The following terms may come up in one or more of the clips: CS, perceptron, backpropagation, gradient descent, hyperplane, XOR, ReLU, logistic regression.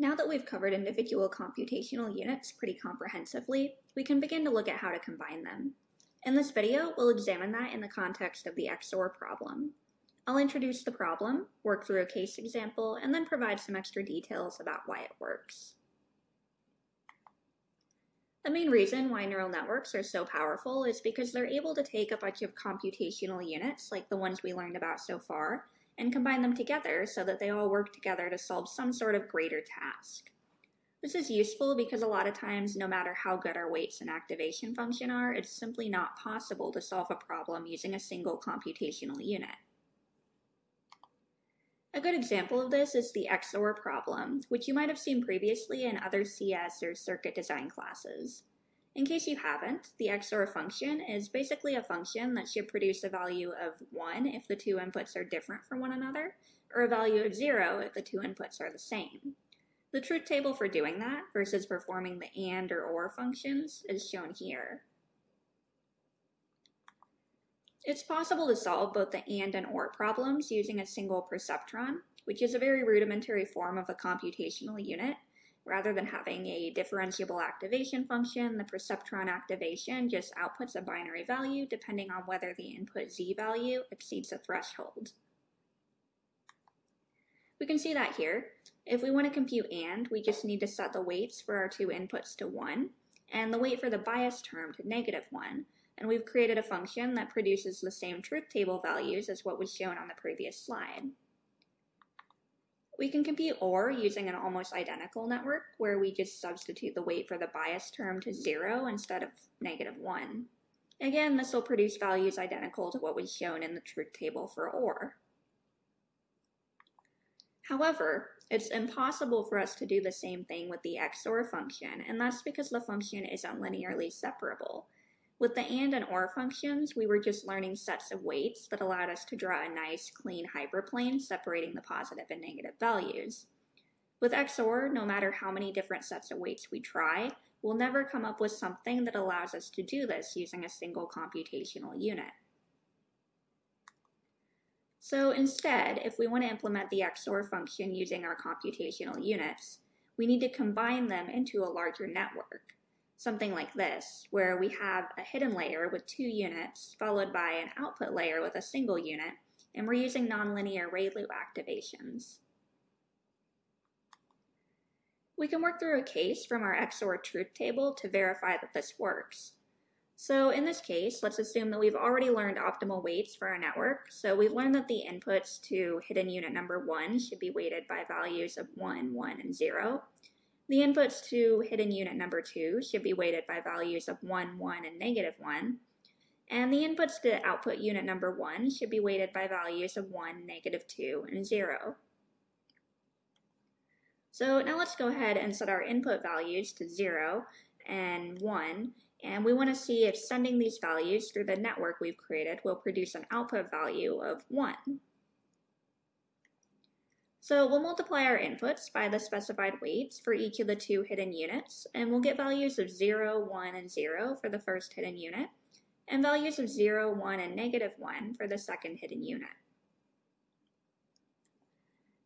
Now that we've covered individual computational units pretty comprehensively, we can begin to look at how to combine them. In this video, we'll examine that in the context of the XOR problem. I'll introduce the problem, work through a case example, and then provide some extra details about why it works. The main reason why neural networks are so powerful is because they're able to take a bunch of computational units, like the ones we learned about so far, and combine them together so that they all work together to solve some sort of greater task. This is useful because a lot of times, no matter how good our weights and activation function are, it's simply not possible to solve a problem using a single computational unit. A good example of this is the XOR problem, which you might have seen previously in other CS or circuit design classes. In case you haven't, the XOR function is basically a function that should produce a value of 1 if the two inputs are different from one another, or a value of 0 if the two inputs are the same. The truth table for doing that, versus performing the AND or OR functions, is shown here. It's possible to solve both the AND and OR problems using a single perceptron, which is a very rudimentary form of a computational unit. Rather than having a differentiable activation function, the perceptron activation just outputs a binary value depending on whether the input Z value exceeds a threshold. We can see that here. If we want to compute AND, we just need to set the weights for our two inputs to 1, and the weight for the bias term to -1. And we've created a function that produces the same truth table values as what was shown on the previous slide. We can compute OR using an almost identical network, where we just substitute the weight for the bias term to 0 instead of -1. Again, this will produce values identical to what was shown in the truth table for OR. However, it's impossible for us to do the same thing with the XOR function, and that's because the function isn't linearly separable. With the AND and OR functions, we were just learning sets of weights that allowed us to draw a nice, clean hyperplane separating the positive and negative values. With XOR, no matter how many different sets of weights we try, we'll never come up with something that allows us to do this using a single computational unit. So instead, if we want to implement the XOR function using our computational units, we need to combine them into a larger network. Something like this, where we have a hidden layer with two units, followed by an output layer with a single unit, and we're using nonlinear ReLU activations. We can work through a case from our XOR truth table to verify that this works. So in this case, let's assume that we've already learned optimal weights for our network, so we've learned that the inputs to hidden unit number 1 should be weighted by values of 1, 1, and 0. The inputs to hidden unit number 2 should be weighted by values of 1, 1, and -1, and the inputs to output unit number 1 should be weighted by values of 1, -2, and 0. So now let's go ahead and set our input values to 0 and 1, and we want to see if sending these values through the network we've created will produce an output value of 1. So we'll multiply our inputs by the specified weights for each of the two hidden units, and we'll get values of 0, 1, and 0 for the first hidden unit, and values of 0, 1, and -1 for the second hidden unit.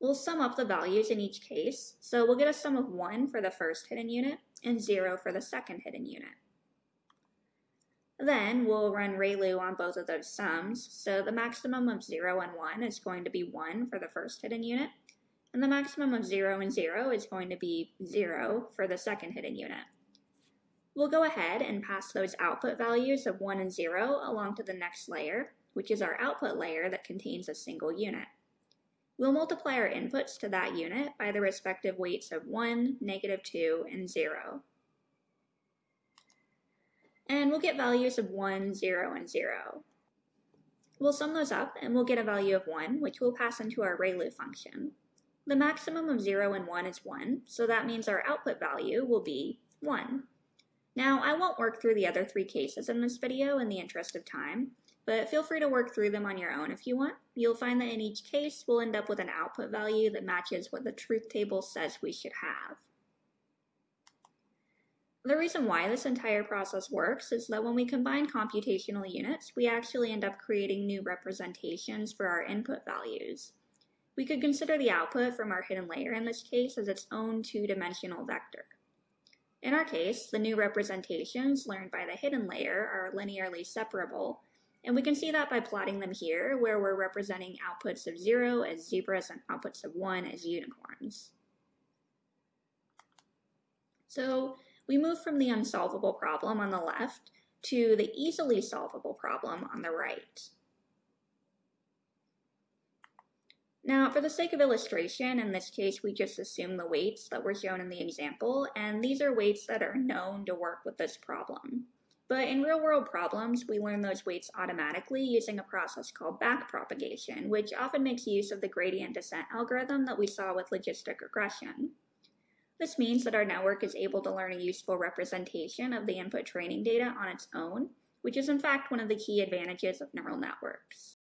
We'll sum up the values in each case, so we'll get a sum of 1 for the first hidden unit, and 0 for the second hidden unit. Then we'll run ReLU on both of those sums, so the maximum of 0 and 1 is going to be 1 for the first hidden unit, and the maximum of 0 and 0 is going to be 0 for the second hidden unit. We'll go ahead and pass those output values of 1 and 0 along to the next layer, which is our output layer that contains a single unit. We'll multiply our inputs to that unit by the respective weights of 1, -2, and 0. And we'll get values of 1, 0, and 0. We'll sum those up, and we'll get a value of 1, which we'll pass into our ReLU function. The maximum of 0 and 1 is 1, so that means our output value will be 1. Now, I won't work through the other three cases in this video in the interest of time, but feel free to work through them on your own if you want. You'll find that in each case, we'll end up with an output value that matches what the truth table says we should have. The reason why this entire process works is that when we combine computational units, we actually end up creating new representations for our input values. We could consider the output from our hidden layer in this case as its own two-dimensional vector. In our case, the new representations learned by the hidden layer are linearly separable, and we can see that by plotting them here, where we're representing outputs of 0 as zebras and outputs of 1 as unicorns. So we move from the unsolvable problem on the left to the easily solvable problem on the right. Now, for the sake of illustration, in this case, we just assume the weights that were shown in the example, and these are weights that are known to work with this problem. But in real-world problems, we learn those weights automatically using a process called backpropagation, which often makes use of the gradient descent algorithm that we saw with logistic regression. This means that our network is able to learn a useful representation of the input training data on its own, which is in fact one of the key advantages of neural networks.